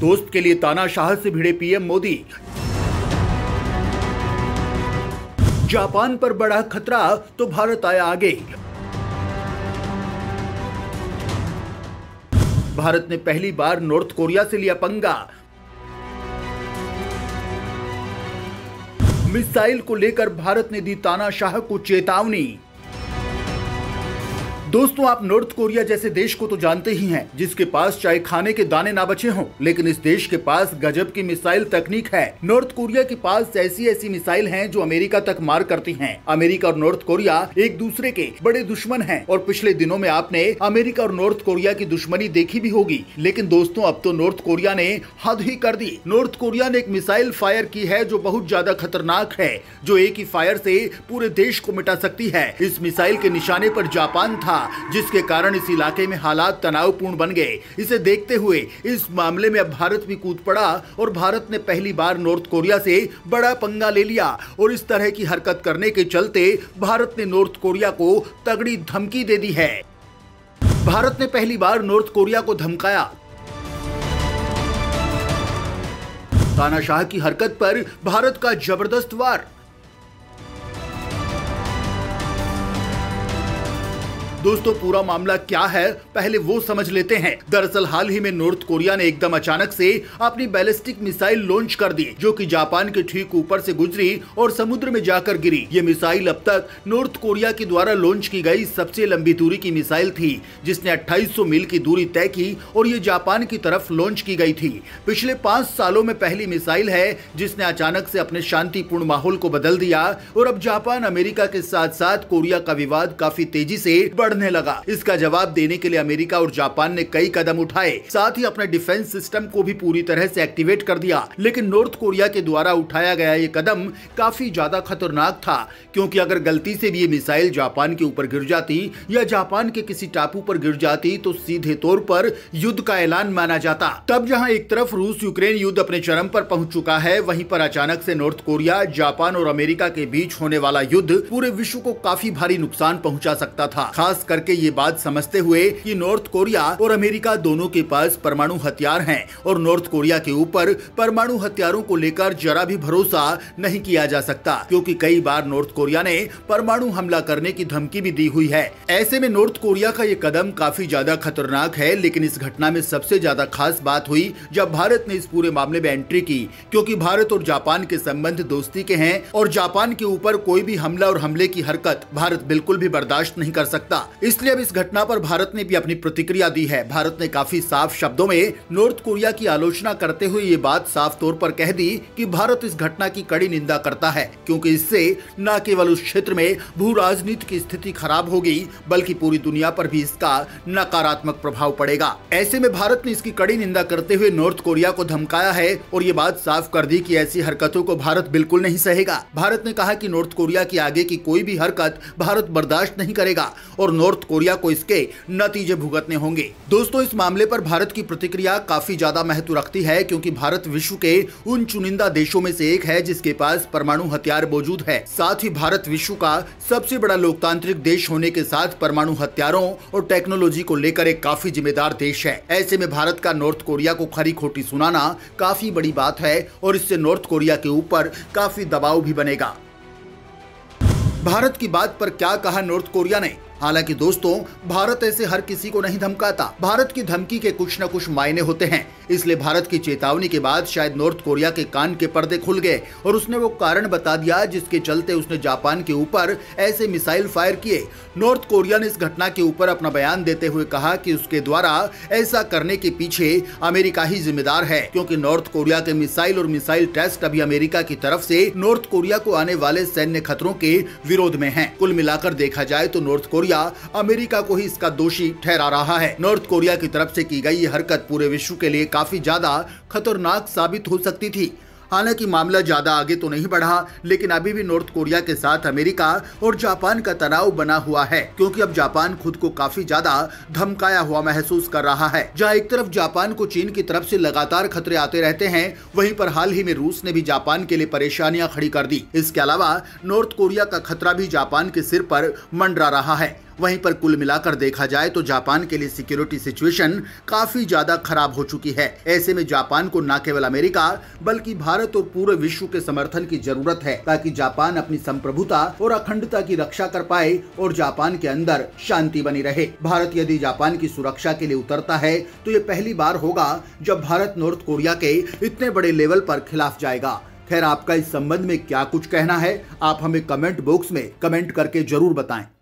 दोस्त के लिए तानाशाह से भिड़े पीएम मोदी, जापान पर बड़ा खतरा तो भारत आया आगे। भारत ने पहली बार नॉर्थ कोरिया से लिया पंगा। मिसाइल को लेकर भारत ने दी तानाशाह को चेतावनी। दोस्तों, आप नॉर्थ कोरिया जैसे देश को तो जानते ही हैं, जिसके पास चाहे खाने के दाने ना बचे हों, लेकिन इस देश के पास गजब की मिसाइल तकनीक है। नॉर्थ कोरिया के पास ऐसी मिसाइल हैं जो अमेरिका तक मार करती हैं। अमेरिका और नॉर्थ कोरिया एक दूसरे के बड़े दुश्मन हैं और पिछले दिनों में आपने अमेरिका और नॉर्थ कोरिया की दुश्मनी देखी भी होगी। लेकिन दोस्तों, अब तो नॉर्थ कोरिया ने हद ही कर दी। नॉर्थ कोरिया ने एक मिसाइल फायर की है जो बहुत ज्यादा खतरनाक है, जो एक ही फायर से पूरे देश को मिटा सकती है। इस मिसाइल के निशाने पर जापान था, जिसके कारण इस इलाके में हालात तनावपूर्ण बन गए। इसे देखते हुए इस मामले में अब भारत भी कूद पड़ा और भारत ने पहली बार नॉर्थ कोरिया से बड़ा पंगा ले लिया। और इस तरह की हरकत करने के चलते भारत ने नॉर्थ कोरिया को तगड़ी धमकी दे दी है। भारत ने पहली बार नॉर्थ कोरिया को धमकाया। तानाशाह की हरकत पर भारत का जबरदस्त वार। दोस्तों, पूरा मामला क्या है पहले वो समझ लेते हैं। दरअसल हाल ही में नॉर्थ कोरिया ने एकदम अचानक से अपनी बैलिस्टिक मिसाइल लॉन्च कर दी, जो कि जापान के ठीक ऊपर से गुजरी और समुद्र में जाकर गिरी। ये मिसाइल अब तक नॉर्थ कोरिया के द्वारा लॉन्च की गई सबसे लंबी दूरी की मिसाइल थी, जिसने 2800 मील की दूरी तय की और ये जापान की तरफ लॉन्च की गई थी। पिछले 5 सालों में पहली मिसाइल है जिसने अचानक से अपने शांतिपूर्ण माहौल को बदल दिया और अब जापान अमेरिका के साथ साथ कोरिया का विवाद काफी तेजी से लगा। इसका जवाब देने के लिए अमेरिका और जापान ने कई कदम उठाए, साथ ही अपने डिफेंस सिस्टम को भी पूरी तरह से एक्टिवेट कर दिया। लेकिन नॉर्थ कोरिया के द्वारा उठाया गया ये कदम काफी ज्यादा खतरनाक था, क्योंकि अगर गलती से भी ये मिसाइल जापान के ऊपर गिर जाती या जापान के किसी टापू पर गिर जाती तो सीधे तौर पर युद्ध का ऐलान माना जाता। तब जहाँ एक तरफ रूस यूक्रेन युद्ध अपने चरम पर पहुंच चुका है, वहीं पर अचानक से नॉर्थ कोरिया, जापान और अमेरिका के बीच होने वाला युद्ध पूरे विश्व को काफी भारी नुकसान पहुँचा सकता था। खास करके ये बात समझते हुए कि नॉर्थ कोरिया और अमेरिका दोनों के पास परमाणु हथियार हैं और नॉर्थ कोरिया के ऊपर परमाणु हथियारों को लेकर जरा भी भरोसा नहीं किया जा सकता, क्योंकि कई बार नॉर्थ कोरिया ने परमाणु हमला करने की धमकी भी दी हुई है। ऐसे में नॉर्थ कोरिया का ये कदम काफी ज्यादा खतरनाक है। लेकिन इस घटना में सबसे ज्यादा खास बात हुई जब भारत ने इस पूरे मामले में एंट्री की, क्योंकि भारत और जापान के संबंध दोस्ती के हैं और जापान के ऊपर कोई भी हमला और हमले की हरकत भारत बिल्कुल भी बर्दाश्त नहीं कर सकता। इसलिए अब इस घटना पर भारत ने भी अपनी प्रतिक्रिया दी है। भारत ने काफी साफ शब्दों में नॉर्थ कोरिया की आलोचना करते हुए ये बात साफ तौर पर कह दी कि भारत इस घटना की कड़ी निंदा करता है, क्योंकि इससे न केवल उस क्षेत्र में भू राजनीतिक की स्थिति खराब होगी, बल्कि पूरी दुनिया पर भी इसका नकारात्मक प्रभाव पड़ेगा। ऐसे में भारत ने इसकी कड़ी निंदा करते हुए नॉर्थ कोरिया को धमकाया है और ये बात साफ कर दी कि ऐसी हरकतों को भारत बिल्कुल नहीं सहेगा। भारत ने कहा कि नॉर्थ कोरिया की आगे की कोई भी हरकत भारत बर्दाश्त नहीं करेगा और नॉर्थ कोरिया को इसके नतीजे भुगतने होंगे। दोस्तों, इस मामले पर भारत की प्रतिक्रिया काफी ज्यादा महत्व रखती है, क्योंकि भारत विश्व के उन चुनिंदा देशों में से एक है जिसके पास परमाणु हथियार मौजूद है। साथ ही भारत विश्व का सबसे बड़ा लोकतांत्रिक देश होने के साथ परमाणु हथियारों और टेक्नोलॉजी को लेकर एक काफी जिम्मेदार देश है। ऐसे में भारत का नॉर्थ कोरिया को खरी खोटी सुनाना काफी बड़ी बात है और इससे नॉर्थ कोरिया के ऊपर काफी दबाव भी बनेगा। भारत की बात पर क्या कहा नॉर्थ कोरिया ने? हालांकि दोस्तों, भारत ऐसे हर किसी को नहीं धमकाता। भारत की धमकी के कुछ न कुछ मायने होते हैं, इसलिए भारत की चेतावनी के बाद शायद नॉर्थ कोरिया के कान के पर्दे खुल गए और उसने वो कारण बता दिया जिसके चलते उसने जापान के ऊपर ऐसे मिसाइल फायर किए। नॉर्थ कोरिया ने इस घटना के ऊपर अपना बयान देते हुए कहा कि उसके द्वारा ऐसा करने के पीछे अमेरिका ही जिम्मेदार है, क्योंकि नॉर्थ कोरिया के मिसाइल और मिसाइल टेस्ट अभी अमेरिका की तरफ से नॉर्थ कोरिया को आने वाले सैन्य खतरों के विरोध में है। कुल मिलाकर देखा जाए तो नॉर्थ अमेरिका को ही इसका दोषी ठहरा रहा है। नॉर्थ कोरिया की तरफ से की गई ये हरकत पूरे विश्व के लिए काफी ज्यादा खतरनाक साबित हो सकती थी। हालांकि मामला ज्यादा आगे तो नहीं बढ़ा, लेकिन अभी भी नॉर्थ कोरिया के साथ अमेरिका और जापान का तनाव बना हुआ है, क्योंकि अब जापान खुद को काफी ज्यादा धमकाया हुआ महसूस कर रहा है। जहां एक तरफ जापान को चीन की तरफ से लगातार खतरे आते रहते हैं, वहीं पर हाल ही में रूस ने भी जापान के लिए परेशानियां खड़ी कर दी। इसके अलावा नॉर्थ कोरिया का खतरा भी जापान के सिर पर मंडरा रहा है वहीं पर कुल मिलाकर देखा जाए तो जापान के लिए सिक्योरिटी सिचुएशन काफी ज्यादा खराब हो चुकी है। ऐसे में जापान को न केवल अमेरिका बल्कि भारत और पूरे विश्व के समर्थन की जरूरत है ताकि जापान अपनी संप्रभुता और अखंडता की रक्षा कर पाए और जापान के अंदर शांति बनी रहे। भारत यदि जापान की सुरक्षा के लिए उतरता है तो ये पहली बार होगा जब भारत नॉर्थ कोरिया के इतने बड़े लेवल पर खिलाफ जाएगा। खैर, आपका इस संबंध में क्या कुछ कहना है, आप हमें कमेंट बॉक्स में कमेंट करके जरूर बताएं।